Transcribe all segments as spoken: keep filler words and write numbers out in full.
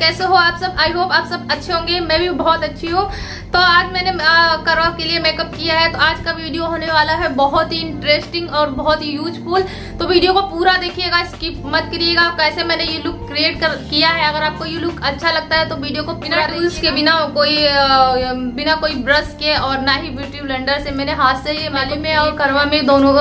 कैसे हो आप सब। आई होप आप सब अच्छे होंगे, मैं भी बहुत अच्छी हूँ। तो आज मैंने करवा के लिए मेकअप किया है, तो आज का वीडियो होने वाला है बहुत ही इंटरेस्टिंग और बहुत ही यूजफुल। तो वीडियो को पूरा देखिएगा, स्किप मत करिएगा। कैसे मैंने ये लुक क्रिएट कर किया है, अगर आपको ये लुक अच्छा लगता है तो वीडियो को बिना टूल्स के, बिना कोई बिना कोई ब्रश के और ना ही ब्यूटी ब्लेंडर से मैंने हाथ से ये माली में और करवा में दोनों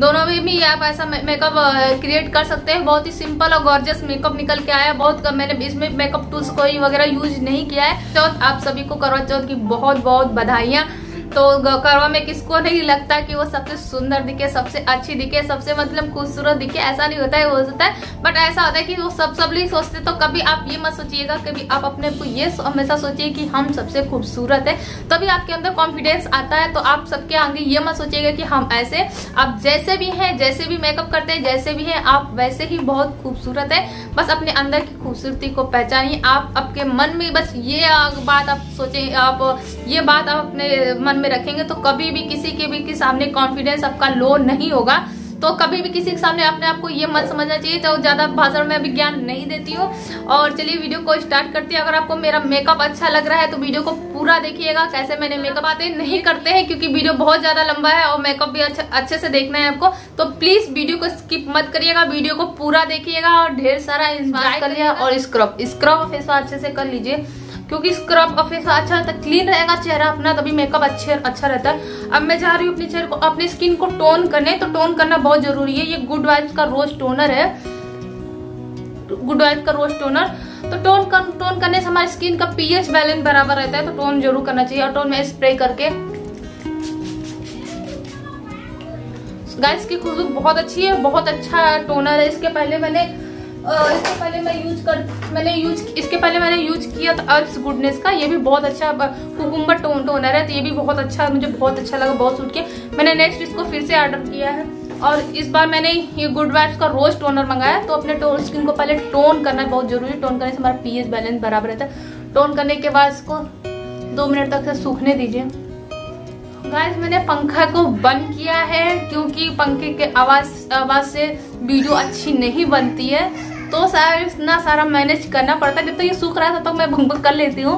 दोनों में भी आप ऐसा मेकअप क्रिएट कर सकते हैं। बहुत ही सिंपल और गॉर्जियस मेकअप निकल के आया है। बहुत कम मैंने इसमें मेकअप टूल्स कोई वगैरह यूज नहीं किया है। चौथ आप सभी को करवा चौथ की बहुत बहुत बधाइयाँ। तो करवा में किसको नहीं लगता कि वो सबसे सुंदर दिखे, सबसे अच्छी दिखे, सबसे मतलब खूबसूरत दिखे। ऐसा नहीं होता है, वो होता है, बट ऐसा होता है कि वो सब सब नहीं सोचते। तो कभी आप ये मत सोचिएगा, कभी आप अपने को ये हमेशा सोचिए कि हम सबसे खूबसूरत है, तभी आपके अंदर कॉन्फिडेंस आता है। तो आप सबके आगे ये मत सोचिएगा कि हम ऐसे, आप जैसे भी हैं, जैसे भी मेकअप करते हैं, जैसे भी हैं आप वैसे ही बहुत खूबसूरत है। बस अपने अंदर की खूबसूरती को पहचानिए। आप आपके मन में बस ये बात आप सोचें, आप ये बात आप अपने मन में रखेंगे तो कभी भी किसी के भी के सामने कॉन्फिडेंस आपका लो नहीं होगा। तो कभी भी किसी के सामने अपने आपको ये मत समझना चाहिए। तो ज़्यादा भाषण में अभी ज्ञान नहीं देती हूँ और चलिए वीडियो को स्टार्ट करती है। अगर आपको मेरा मेकअप अच्छा लग रहा है तो वीडियो को पूरा देखिएगा। कैसे मैंने मेकअप आते नहीं करते हैं क्योंकि वीडियो बहुत ज़्यादा लंबा है और मेकअप भी अच्छा अच्छे से देखना है आपको। तो प्लीज़ वीडियो को स्किप मत करिएगा, वीडियो को पूरा देखिएगा और ढेर सारा इंजॉय करिएगा। और स्क्रब स्क्रब फेस अच्छे से कर लीजिए क्योंकि स्क्रब और फेस अच्छा रहता है, क्लीन रहेगा चेहरा अपना, तभी मेकअप अच्छे अच्छा रहता है। अब मैं जा रही हूँ अपने चेहरे को, अपने स्किन को टोन करने। तो टोन करना बहुत जरूरी है। ये गुड वाइब्स का रोज टोनर है, गुड वाइब्स का रोज टोनर। तो टोन कर, टोन करने से हमारी स्किन का पीएच बैलेंस बराबर रहता है। तो टोन जरूर करना चाहिए। और टोन में स्प्रे करके गाइस की खुशबू बहुत अच्छी है, बहुत अच्छा टोनर है। इसके पहले मैंने इसके पहले मैं यूज कर मैंने यूज इसके पहले मैंने यूज किया था अर्ब्स गुडनेस का। ये भी बहुत अच्छा कुकुम्बर टोन टोनर है। तो ये भी बहुत अच्छा, मुझे बहुत अच्छा लगा, बहुत सूट किया। मैंने नेक्स्ट इसको फिर से ऑर्डर किया है और इस बार मैंने ये गुड वाइब्स का रोज टोनर मंगाया। तो अपने टोन स्किन को पहले टोन करना बहुत जरूरी है। टोन करने से हमारा पीएच बैलेंस बराबर रहता है। टोन करने के बाद इसको दो मिनट तक से सूखने दीजिए। गाइस मैंने पंखा को बंद किया है क्योंकि पंखे के आवाज़ आवाज़ से वीडियो अच्छी नहीं बनती है। तो सारा इतना सारा मैनेज करना पड़ता है। जब तक तो ये सूख रहा था तब तो मैं भंग कर लेती हूँ,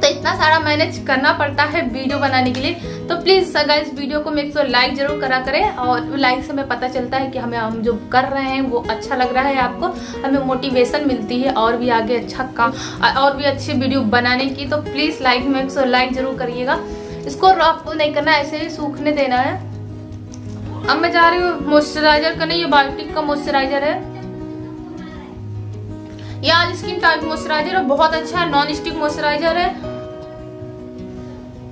तो इतना सारा मैनेज करना पड़ता है वीडियो बनाने के लिए। तो प्लीज़ गाइस वीडियो को मेक श्योर लाइक जरूर करा करें। और लाइक से हमें पता चलता है कि हमें हम जो कर रहे हैं वो अच्छा लग रहा है आपको, हमें मोटिवेशन मिलती है और भी आगे अच्छा काम और भी अच्छी वीडियो बनाने की। तो please like make sure like जरूर करिएगा। इसको रफ नहीं करना, ऐसे ही सूखने देना है। अब मैं जा रही हूँ मॉइस्चराइजर करने। ये बायोटिक का मॉइस्चराइजर है, ये ऑयल स्किन टाइप मॉइस्चराइजर है, बहुत अच्छा है। नॉन स्टिक मॉइस्चराइजर है,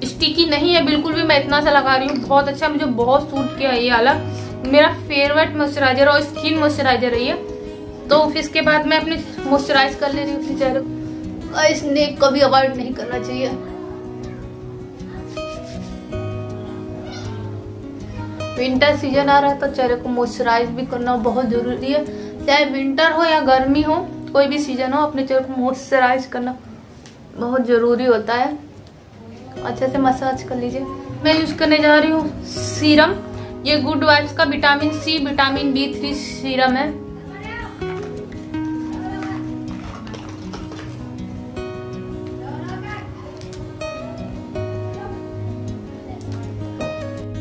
स्टिकी नहीं है बिल्कुल भी। मैं इतना सा लगा रही हूँ, बहुत अच्छा, मुझे बहुत सूट किया ये वाला। मेरा फेवरेट मॉइस्चराइजर और स्किन मॉइस्चराइजर है ये। तो फिर इसके बाद मैं अपने मॉइस्चराइज कर ले रही हूँ अपने चेहरे को। इस नेक को भी अवॉइड नहीं करना चाहिए। विंटर सीजन आ रहा है तो चेहरे को मॉइस्चराइज भी करना बहुत जरूरी है। चाहे विंटर हो या गर्मी हो, कोई भी सीजन हो, अपने चेहरे को मॉइस्चराइज करना बहुत जरूरी होता है। अच्छे से मसाज कर लीजिए। मैं यूज करने जा रही हूँ सीरम। ये गुड वाइब्स का vitamin C vitamin B three serum है।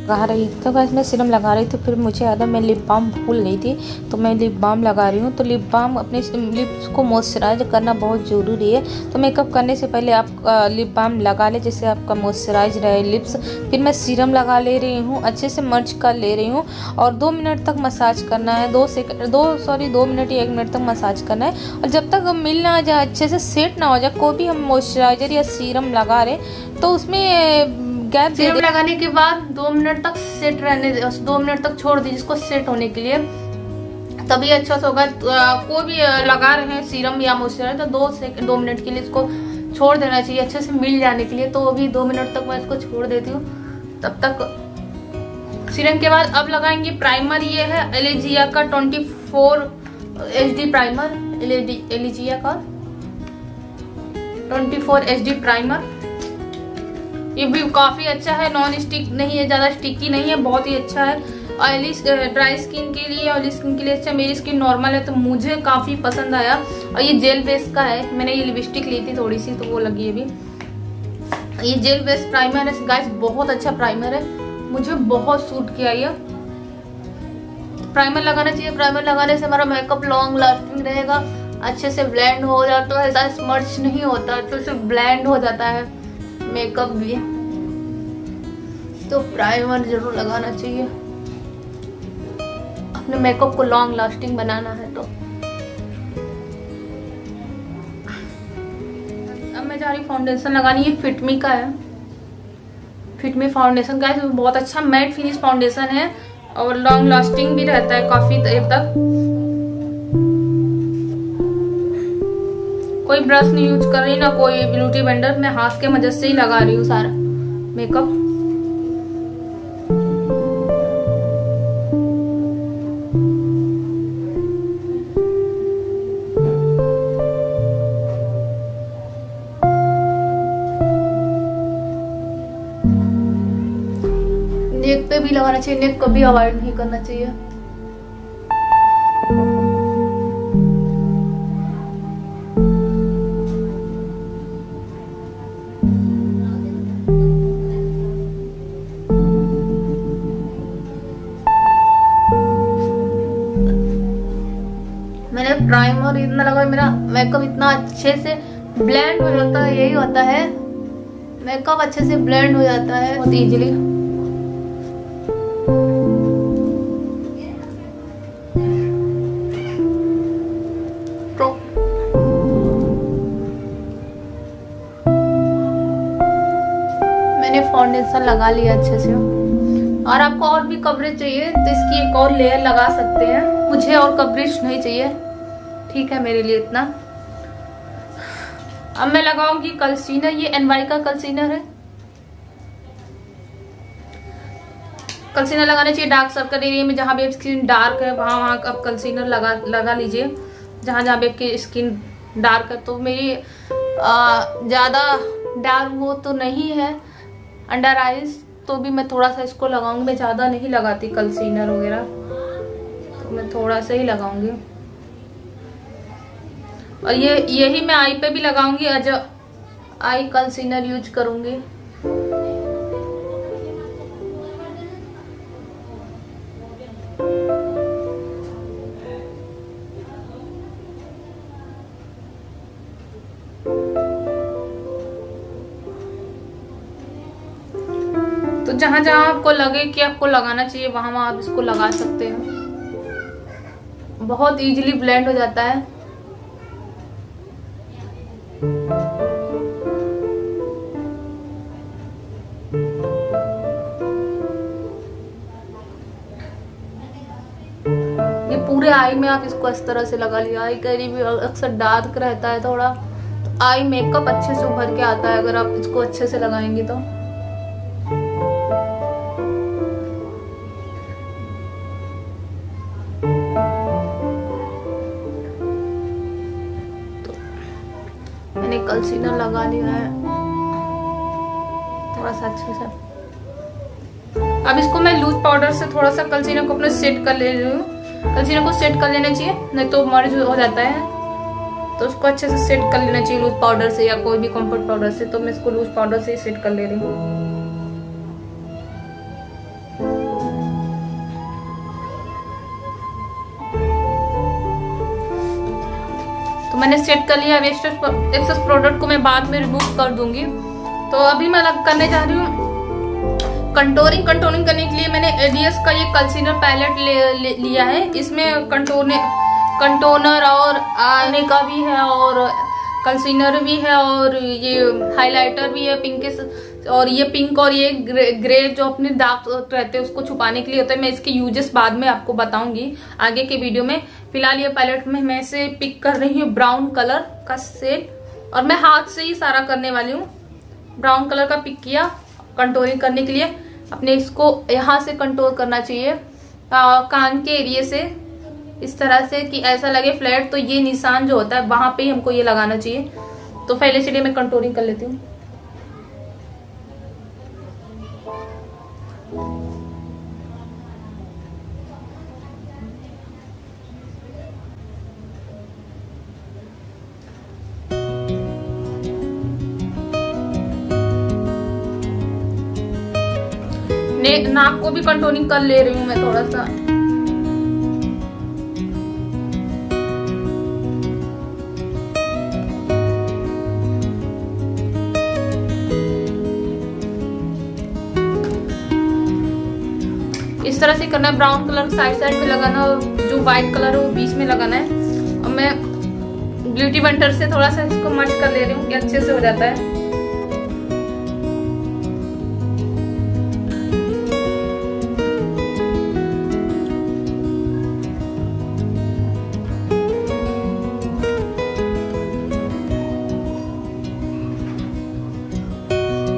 लगा रही थी। तो गाइस मैं सीरम लगा रही थी, फिर मुझे याद है मैं लिप बाम भूल गई थी, तो मैं लिप बाम लगा रही हूँ। तो लिप बाम अपने लिप्स को मॉइस्चराइज करना बहुत ज़रूरी है। तो मेकअप करने से पहले आप लिप बाम लगा लें, जिससे आपका मॉइस्चराइज रहे लिप्स। फिर मैं सीरम लगा ले रही हूँ, अच्छे से मर्ज कर ले रही हूँ और दो मिनट तक मसाज करना है। दो सेकंड दो सॉरी दो मिनट या एक मिनट तक मसाज करना है। और जब तक मिल ना जाए, अच्छे से सेट ना हो जाए, कोई भी हम मॉइस्चराइज़र या सीरम लगा रहे तो उसमें गैप दे दे। लगाने के बाद दो मिनट तक सेट रहने दे, दो मिनट तक छोड़ दीजिए इसको सेट होने के लिए, तभी अच्छा से होगा। कोई भी लगा रहे हैं सीरम या मॉइस्चराइजर तो दो से दो मिनट के लिए इसको छोड़ देना चाहिए अच्छे से मिल जाने के लिए। तो अभी दो मिनट तक मैं इसको छोड़ देती हूँ। तब तक सीरम के बाद अब लगाएंगे प्राइमर। ये है एलिजिया का ट्वेंटी फोर एच डी प्राइमर, एलिजिया का ट्वेंटी फोर एच डी प्राइमर। ये भी काफ़ी अच्छा है, नॉन स्टिक नहीं है, ज़्यादा स्टिकी नहीं है, बहुत ही अच्छा है। ऑयली ड्राई स्किन के लिए, ऑयली स्किन के लिए अच्छा। मेरी स्किन नॉर्मल है तो मुझे काफ़ी पसंद आया। और ये जेल बेस का है, मैंने ये लिपस्टिक ली थी थोड़ी सी तो वो लगी है भी। ये जेल बेस प्राइमर है गाइस, बहुत अच्छा प्राइमर है, मुझे बहुत सूट किया। ये प्राइमर लगाना चाहिए, प्राइमर लगाने से हमारा मेकअप लॉन्ग लास्टिंग रहेगा, अच्छे से ब्लेंड हो जाता है, ज़्यादा स्मर्च नहीं होता, अच्छे से ब्लेंड हो जाता है मेकअप भी। तो प्राइमर जरूर लगाना चाहिए, अपने मेकअप को लॉन्ग लास्टिंग बनाना है। तो अब मैं जा रही हूँ फाउंडेशन लगानी। ये फिटमी का है, फिटमी फाउंडेशन का है, बहुत अच्छा मैट फिनिश फाउंडेशन है और लॉन्ग लास्टिंग भी रहता है काफी देर तक। कोई ब्रश नहीं यूज कर रही, ना कोई ब्यूटी ब्लेंडर, मैं हाथ के मदद से ही लगा रही हूँ सारा मेकअप। नेक पे भी लगाना चाहिए, नेक कभी अवॉइड नहीं करना चाहिए। प्राइमर इतना लगा, मेरा मेकअप इतना अच्छे से ब्लेंड हो जाता है। यही होता है, मेकअप अच्छे से ब्लेंड हो जाता है बहुत इजीली। मैंने फाउंडेशन लगा लिया अच्छे से। और आपको और भी कवरेज चाहिए तो इसकी एक और लेयर लगा सकते हैं। मुझे और कवरेज नहीं चाहिए, ठीक है मेरे लिए इतना। अब मैं लगाऊंगी कंसीलर। ये एनवाई का कंसीलर है। कंसीलर लगाना चाहिए डार्क सर्कल एरिया में, जहाँ भी स्किन डार्क है वहाँ वहाँ आप कंसीलर लगा लगा लीजिए, जहाँ जहाँ भी आपकी स्किन डार्क है। तो मेरी ज़्यादा डार्क वो तो नहीं है अंडर आइज, तो भी मैं थोड़ा सा इसको लगाऊंगी। मैं ज़्यादा नहीं लगाती कंसीलर वगैरह, तो मैं थोड़ा सा ही लगाऊंगी। और ये यही मैं आई पे भी लगाऊंगी, आज आई कंसीलर यूज करूंगी। तो जहां जहां आपको लगे कि आपको लगाना चाहिए वहां वहां आप इसको लगा सकते हैं, बहुत इजीली ब्लेंड हो जाता है। आई में आप इसको इस तरह से लगा लिया। आई करी भी अक्सर डार्क रहता है थोड़ा, तो आई मेकअप अच्छे से उभर के आता है अगर आप इसको अच्छे से लगाएंगे तो। तो मैंने कंसीलर लगा लिया है थोड़ा सा अच्छे से। अब इसको मैं लूज पाउडर से थोड़ा सा कंसीलर को अपने सेट कर ले रही हूँ। कंसीलर को सेट कर लेना चाहिए, नहीं तो मर्ज हो जाता है, तो उसको अच्छे से सेट कर लेना चाहिए लूज पाउडर से या कोई भी कम्फर्ट पाउडर से। तो मैं इसको लूज पाउडर से ही सेट कर ले रही हूँ। तो मैंने सेट कर लिया। अब एक्सेस प्रोडक्ट को मैं बाद में रिमूव कर दूंगी। तो अभी मैं अलग करने जा रही हूँ कंटोरिंग। कंटोरिंग करने के लिए मैंने एडीएस का ये कंसीलर पैलेट ले, ले, लिया है। इसमें कंटोने कंटोनर और आईने का भी है और कंसीलर भी है और ये हाइलाइटर भी है, पिंक और ये पिंक और ये ग्रे, ग्रे जो अपने दाग रहते हैं उसको छुपाने के लिए होता है। मैं इसके यूजेस बाद में आपको बताऊंगी आगे के वीडियो में। फिलहाल ये पैलेट में मैं इसे पिक कर रही हूँ ब्राउन कलर का शेड, और मैं हाथ से ही सारा करने वाली हूँ। ब्राउन कलर का पिक किया। कंटोरिंग करने के लिए अपने इसको यहाँ से कंटोर करना चाहिए, कान के एरिए से, इस तरह से कि ऐसा लगे फ्लैट। तो ये निशान जो होता है वहां पे हमको ये लगाना चाहिए। तो पहले चलिए मैं कंटूरिंग कर लेती हूँ। नाक को भी कंटूरिंग कर ले रही हूँ मैं थोड़ा सा। इस तरह से करना है। ब्राउन कलर साइड साइड पे लगाना और जो व्हाइट कलर है वो बीच में लगाना है। और मैं ब्यूटी ब्लेंडर से थोड़ा सा इसको मर्ज कर ले रही हूँ कि अच्छे से हो जाता है।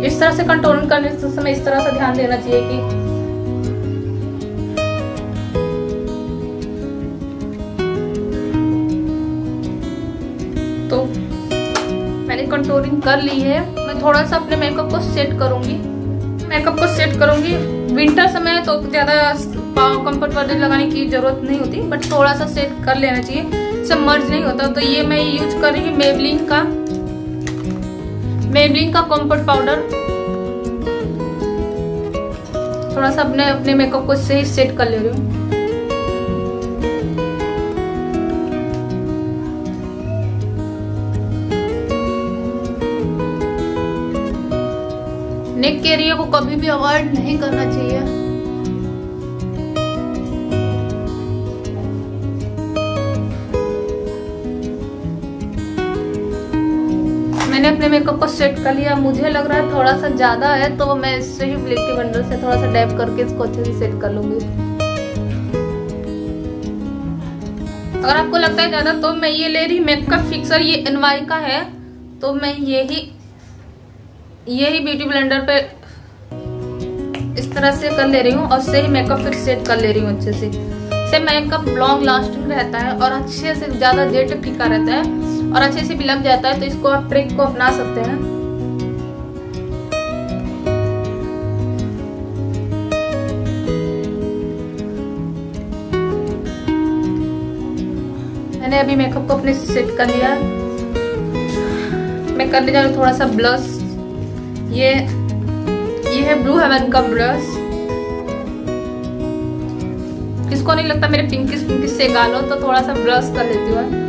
इस तरह से कंटूरिंग करने से समय इस तरह से ध्यान देना चाहिए कि कंटूरिंग कर ली है। मैं थोड़ा सा अपने मेकअप को सेट करूंगी मेकअप को सेट करूंगी विंटर समय तो ज्यादा कंफर्ट वाले लगाने की जरूरत नहीं होती, बट थोड़ा सा सेट कर लेना चाहिए, सब मर्ज नहीं होता। तो ये मैं यूज कर रही हूँ मेबलिन का मेबलिन का कंफर्ट पाउडर। थोड़ा सा अपने अपने मेकअप को सही सेट कर ले रही हूँ। नेक के एरिया को कभी भी अवॉइड नहीं करना चाहिए। मैंने अपने मेकअप को सेट कर लिया। मुझे लग रहा है थोड़ा सा ज्यादा है, तो मैं इससे ही ब्यूटी ब्लेंडर से थोड़ा सा डैब करके इसको अच्छे से सेट कर लूंगी। अगर आपको लगता है ज्यादा, तो मैं ये ले रही मेकअप फिक्सर, ये एनवाई का है। तो मैं यही यही ब्यूटी ब्लेंडर पे इस तरह से कर ले रही हूँ और से ही मेकअप फिर सेट कर ले रही हूँ अच्छे से। इससे मेकअप लॉन्ग लास्टिंग रहता है और अच्छे से ज्यादा देर तक टिका रहता है और अच्छे से भी लग जाता है। तो इसको आप ट्रिक को अपना सकते हैं। मैंने अभी मेकअप को अपने सेट कर लिया। मैं कर ले जा रही हूँ थोड़ा सा ब्लश। ये ये है ब्लू हेवन का ब्रश। किसको नहीं लगता मेरे पिंकिश पिंकिश से गाल हो, तो थोड़ा सा ब्रश कर लेती हूँ।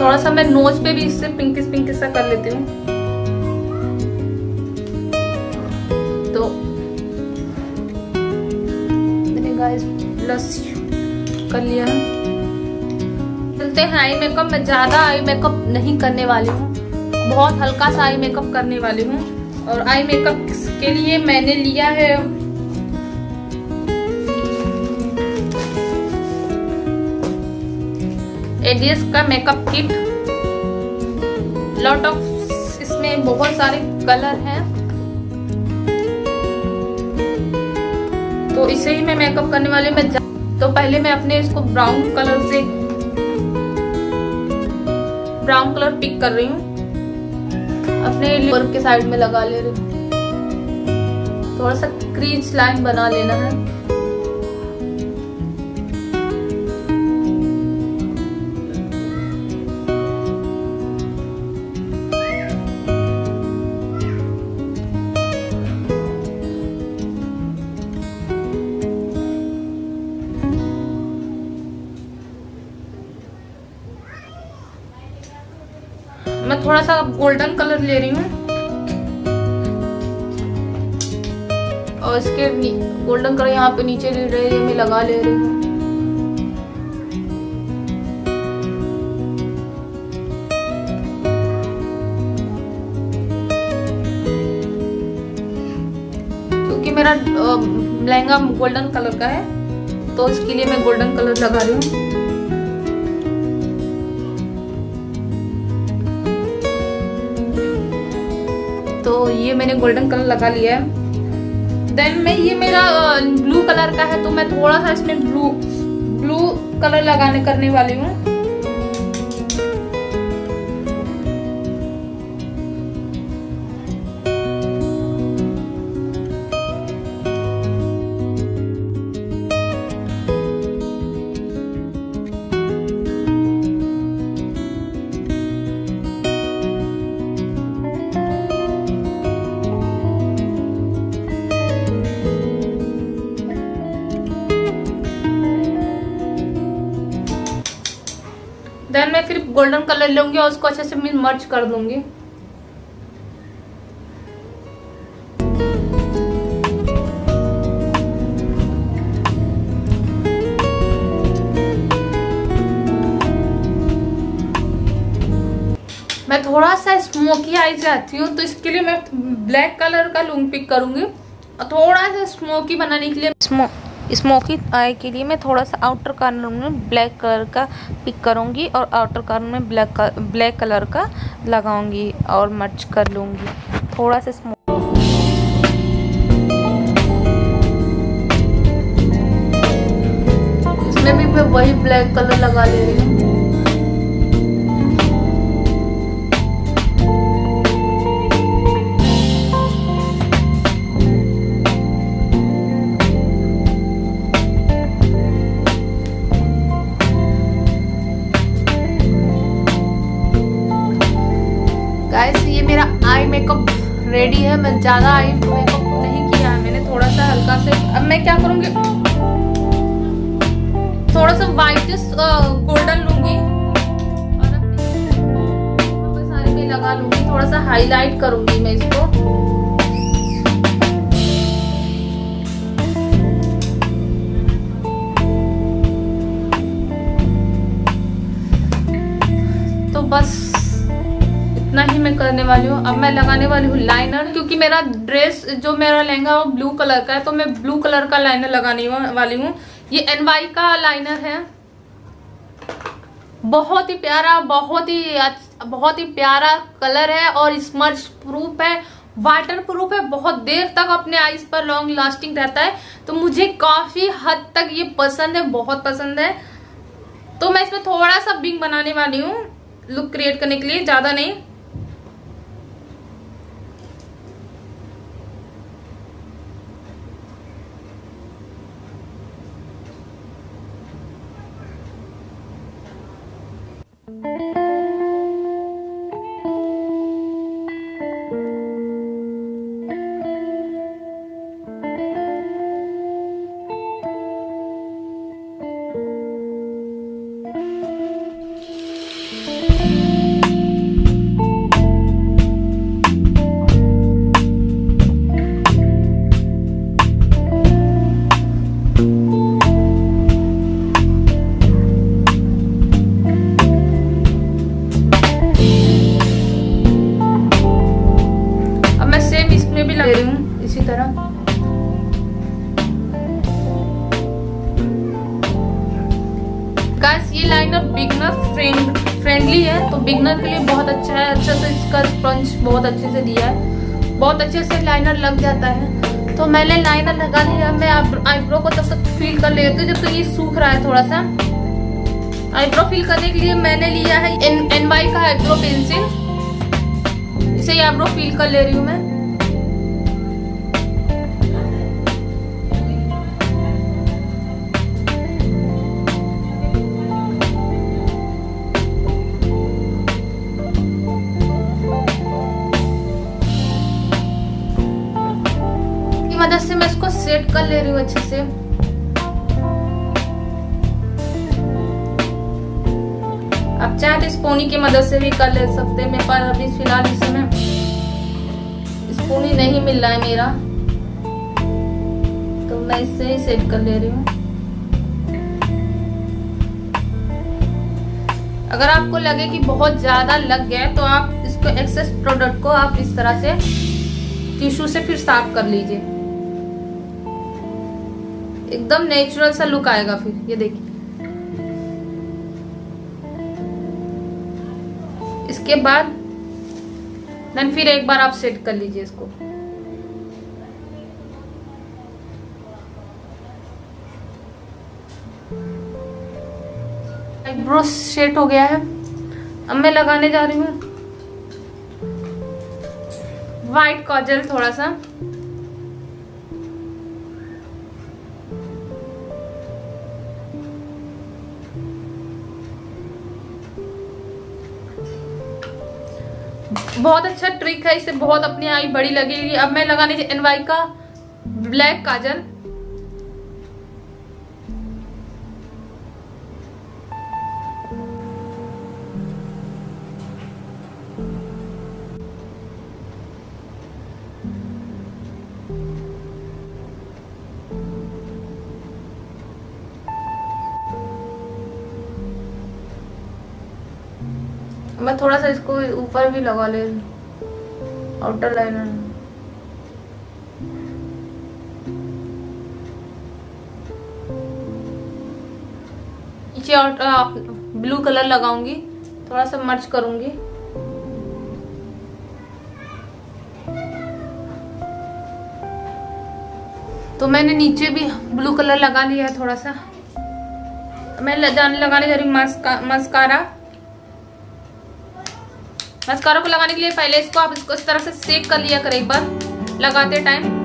थोड़ा सा मैं नोज पे भी इससे पिंकिश पिंकिश सा कर लेती हूँ। तो मेरे गाइस ब्लश कर लिया। चलते हैं आई मेकअप। मैं ज्यादा आई मेकअप नहीं करने वाली हूँ, बहुत हल्का सा आई मेकअप करने वाली हूँ। और आई मेकअप के लिए मैंने लिया है एडीएस का मेकअप किट। लॉट ऑफ इसमें बहुत सारे कलर हैं, तो इसे ही मैं मेकअप करने वाली। मैं तो पहले मैं अपने इसको ब्राउन कलर से ब्राउन कलर पिक कर रही हूँ, अपने लिप के साइड में लगा ले रही हूँ। थोड़ा सा क्रीज लाइन बना लेना है। थोड़ा सा गोल्डन कलर ले रही हूँ और इसके गोल्डन कलर यहाँ पे नीचे लीडर में लगा ले रही हूँ। मेरा लहंगा गोल्डन कलर का है तो इसके लिए मैं गोल्डन कलर लगा रही हूँ। तो ये मैंने गोल्डन कलर लगा लिया है। देन मैं ये मेरा ब्लू कलर का है तो मैं थोड़ा सा इसमें ब्लू ब्लू कलर लगाने करने वाली हूँ। देन मैं फिर गोल्डन कलर लूंगी और उसको अच्छे से मैं मर्ज कर दूंगी। मैं थोड़ा सा स्मोकी आई जाती हूँ तो इसके लिए मैं ब्लैक कलर का लूंग पिक करूंगी और थोड़ा सा स्मोकी बनाने के लिए स्मो... स्मोकी आई के लिए मैं थोड़ा सा आउटर कॉर्नर में ब्लैक कलर का पिक करूंगी और आउटर कॉर्नर में ब्लैक कलर, ब्लैक कलर का लगाऊंगी और मर्ज कर लूंगी थोड़ा सा स्मोक। इसमें भी मैं वही ब्लैक कलर लगा ले रही हूँ। गाइस ये मेरा आई मेकअप रेडी है। मैं ज़्यादा आई मेकअप नहीं किया है मैंने, थोड़ा सा हल्का से। अब मैं क्या करूँगी, थोड़ा सा वाइटिश गोल्डन लूँगी और अपने सारे में लगा लूँगी। थोड़ा सा हाईलाइट करूँगी मैं इसको। तो बस इतना ही मैं करने वाली हूँ। अब मैं लगाने वाली हूँ लाइनर, क्योंकि मेरा ड्रेस जो मेरा लहंगा वो ब्लू कलर का है तो मैं ब्लू कलर का लाइनर लगाने वाली हूँ। ये एनवाई का लाइनर है, बहुत ही प्यारा, बहुत ही अच्छा, बहुत ही प्यारा कलर है और स्मर्च प्रूफ है, वाटर प्रूफ है, बहुत देर तक अपने आईज पर लॉन्ग लास्टिंग रहता है। तो मुझे काफ़ी हद तक ये पसंद है, बहुत पसंद है। तो मैं इसमें थोड़ा सा विंग बनाने वाली हूँ लुक क्रिएट करने के लिए, ज़्यादा नहीं। इसी तरह गाइस ये लाइनर बिगनर फ्रेंड फ्रेंडली है तो बिगनर के लिए बहुत अच्छा है। अच्छा से इसका स्पंज बहुत अच्छे से दिया है, बहुत अच्छे से लाइनर लग जाता है। तो मैंने लाइनर लगा लिया। मैं आईब्रो को तब तक फील कर लेती हूँ जब तक ये सूख रहा है। थोड़ा सा आईब्रो फील करने के लिए मैंने लिया है एनवाई का आईब्रो पेंसिल, इसे आईब्रो फील कर ले रही हूँ मैं। मदद से मैं इसको सेट कर ले रही हूँ अच्छे से। अब आप चाहे तो स्पूनी की मदद से भी कर ले सकते हैं, पर अभी फिलहाल इसमें स्पूनी नहीं मिल रहा है मेरा, तो मैं इससे ही सेट कर ले रही हूँ। अगर आपको लगे कि बहुत ज्यादा लग गया तो आप इसको एक्सेस प्रोडक्ट को आप इस तरह से टिश्यू से फिर साफ कर लीजिए, एकदम नेचुरल सा लुक आएगा फिर। ये देखिए, इसके बाद देन फिर एक बार आप सेट कर लीजिए इसको। आईब्रो सेट हो गया है, अब मैं लगाने जा रही हूँ व्हाइट कॉजल थोड़ा सा। बहुत अच्छा ट्रिक है, इससे बहुत अपनी आई बड़ी लगेगी। अब मैं लगाने जा एनवाई का ब्लैक काजल। मैं थोड़ा सा इसको ऊपर भी लगा ले आउटर लाइनर। नीचे ब्लू कलर लगाऊंगी, थोड़ा सा मर्च करूंगी। तो मैंने नीचे भी ब्लू कलर लगा लिया है थोड़ा सा। मैं लगाने जा रही मस्का, मस्कारा मस्कारा को लगाने के लिए पहले इसको आप इसको इस तरह से सेक कर लिया करें एक बार लगाते टाइम।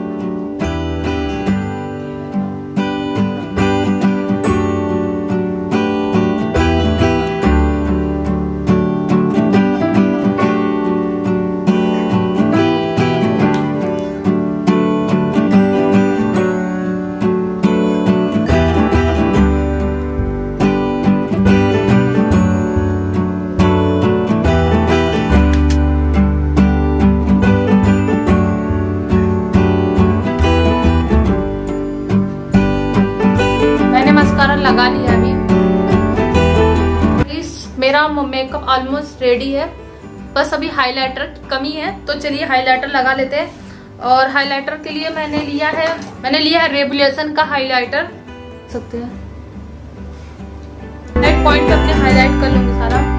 लगा लिया अभी, मेरा मेकअप ऑलमोस्ट रेडी है, बस अभी हाइलाइटर की कमी है। तो चलिए हाइलाइटर लगा लेते हैं। और हाइलाइटर के लिए मैंने लिया है मैंने लिया है रेवलेशन का हाइलाइटर, सकते हैं नेक पॉइंट पे अपने हाईलाइट कर लूंगी सारा।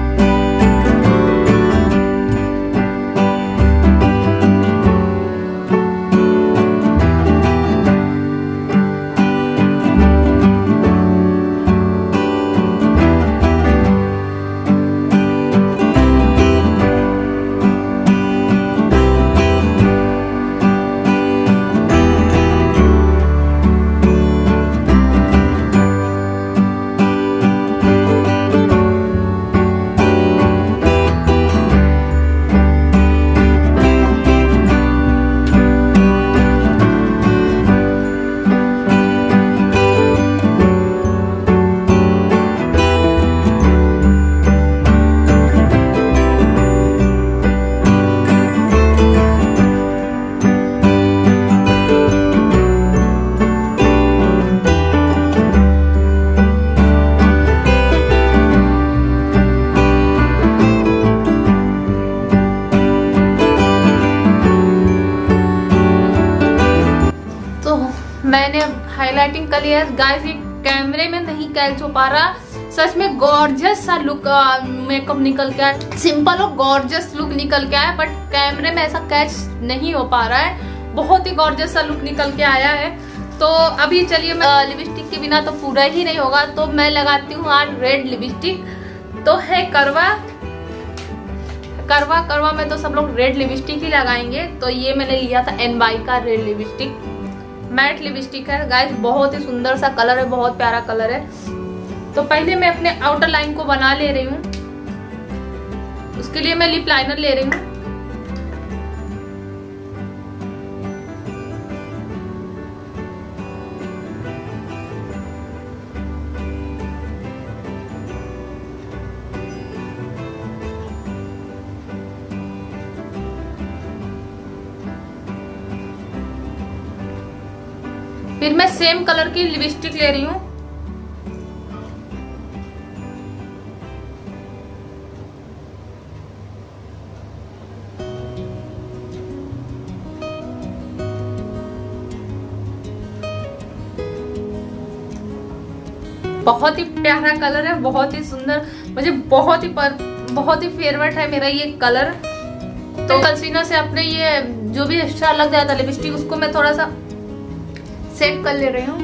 मैंने हाइलाइटिंग कर लिया गाइस, ये कैमरे में नहीं कैच हो पा रहा, सच में गॉर्जियस सा लुक मेकअप निकल के आया, सिंपल और गॉर्जियस लुक निकल के आया, बट कैमरे में ऐसा कैच नहीं हो पा रहा है, बहुत ही गॉर्जियस सा लुक निकल के आया है। तो अभी चलिए मैं लिपस्टिक के बिना तो पूरा ही नहीं होगा, तो मैं लगाती हूँ आज रेड लिपस्टिक। तो है करवा करवा करवा में तो सब लोग रेड लिपस्टिक ही लगाएंगे, तो ये मैंने लिया था एनवाई का रेड लिपस्टिक, मैट लिपस्टिक है गाइस, बहुत ही सुंदर सा कलर है, बहुत प्यारा कलर है। तो पहले मैं अपने आउटर लाइन को बना ले रही हूँ, उसके लिए मैं लिप लाइनर ले रही हूँ। फिर मैं सेम कलर की लिपस्टिक ले रही हूँ। बहुत ही प्यारा कलर है, बहुत ही सुंदर, मुझे बहुत ही पर, बहुत ही फेवरेट है मेरा ये कलर। तो कलसीना से अपने ये जो भी एक्स्ट्रा लग जाता है लिपस्टिक, उसको मैं थोड़ा सा सेट कर ले रही हूँ।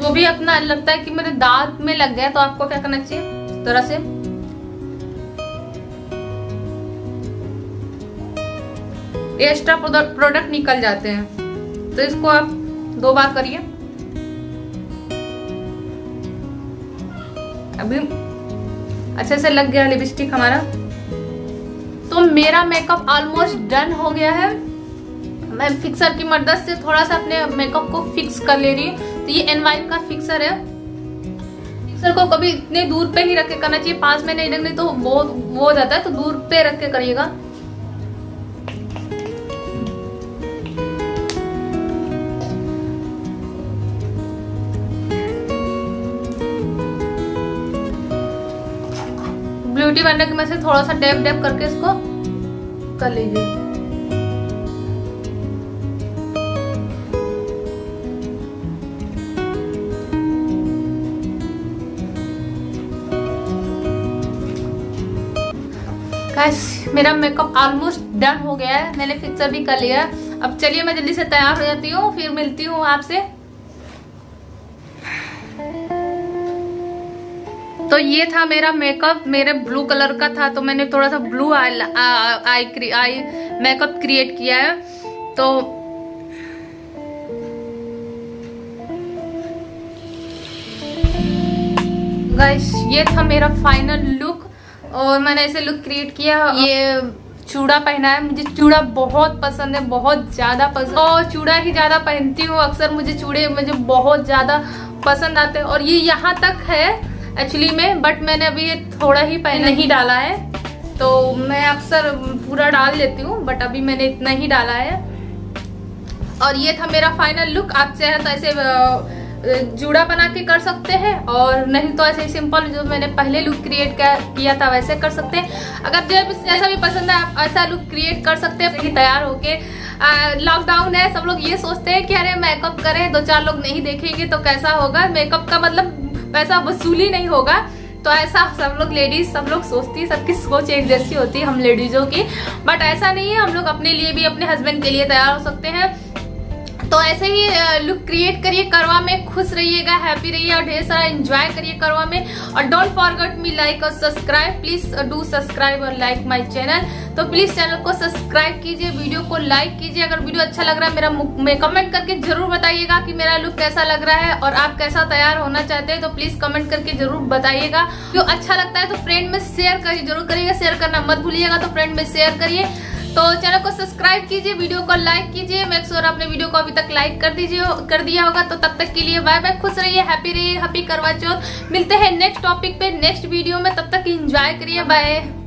जो भी अपना लगता है कि मेरे दांत में लग गया, तो आपको क्या करना चाहिए, इस तरह से एक्स्ट्रा प्रोडक्ट निकल जाते हैं, तो इसको आप दो बार करिए। अभी अच्छे से लग गया लिपस्टिक हमारा। तो मेरा मेकअप ऑलमोस्ट डन हो गया है। मैं फिक्सर की मदद से थोड़ा सा अपने मेकअप को फिक्स कर ले रही हूँ। तो ये एनवाइव का फिक्सर है। फिक्सर को कभी इतने दूर पे ही रख के करना चाहिए, पास में नहीं रखने तो बहुत वो हो जाता है, तो दूर पे रख के करिएगा। ब्यूटी ब्लेंडर में से थोड़ा सा डैब डैब करके इसको कर लीजिए। गाइस, मेरा मेकअप ऑलमोस्ट डन हो गया है, मैंने फिक्सर भी कर लिया है। अब चलिए मैं जल्दी से तैयार हो जाती हूँ, फिर मिलती हूँ आपसे। तो ये था मेरा मेकअप, मेरे ब्लू कलर का था, तो मैंने थोड़ा सा blue eye eye eye makeup create किया है। तो गाइस, ये था मेरा फाइनल लुक, और मैंने ऐसे लुक क्रिएट किया। ये चूड़ा पहना है, मुझे चूड़ा बहुत पसंद है, बहुत ज़्यादा पसंद, और चूड़ा ही ज़्यादा पहनती हूँ अक्सर। मुझे चूड़े मुझे बहुत ज़्यादा पसंद आते हैं, और ये यहाँ तक है एक्चुअली में, बट मैंने अभी ये थोड़ा ही पहना नहीं डाला है। तो मैं अक्सर पूरा डाल लेती हूँ, बट अभी मैंने इतना ही डाला है। और ये था मेरा फाइनल लुक। आप चाहे तो ऐसे जूड़ा बना के कर सकते हैं, और नहीं तो ऐसे ही सिंपल जो मैंने पहले लुक क्रिएट किया था वैसे कर सकते हैं। अगर जो ऐसा भी पसंद है, आप ऐसा लुक क्रिएट कर सकते हैं। फिर तैयार होके, लॉकडाउन है, सब लोग ये सोचते हैं कि अरे मेकअप करें, दो चार लोग नहीं देखेंगे तो कैसा होगा, मेकअप का मतलब वैसा वसूली नहीं होगा। तो ऐसा सब लोग लेडीज सब लोग सोचती है, सबकी सोच एक जैसी होती है हम लेडीजों की, बट ऐसा नहीं है। हम लोग अपने लिए भी, अपने हस्बैंड के लिए तैयार हो सकते हैं। तो ऐसे ही लुक क्रिएट करिए, करवा में खुश रहिएगा, हैप्पी रहिए, और ढेर सारा एंजॉय करिए करवा में। और डोंट फॉरगेट मी लाइक और सब्सक्राइब, प्लीज डू सब्सक्राइब और लाइक माय चैनल। तो प्लीज चैनल को सब्सक्राइब कीजिए, वीडियो को लाइक कीजिए। अगर वीडियो अच्छा लग रहा है मेरा, कमेंट करके जरूर बताइएगा कि मेरा लुक कैसा लग रहा है, और आप कैसा तैयार होना चाहते हैं, तो प्लीज कमेंट करके जरूर बताइएगा। जो अच्छा लगता है तो फ्रेंड में शेयर करिए, जरूर करिएगा, शेयर करना मत भूलिएगा, तो फ्रेंड में शेयर करिए। तो चैनल को सब्सक्राइब कीजिए, वीडियो को लाइक कीजिए, मेक श्योर आपने वीडियो को अभी तक लाइक कर दीजिए कर दिया होगा। तो तब तक के लिए बाय बाय, खुश रहिए, हैप्पी रहिए, हैप्पी करवा चौथ। मिलते हैं नेक्स्ट टॉपिक पे, नेक्स्ट वीडियो में, तब तक एंजॉय करिए, बाय।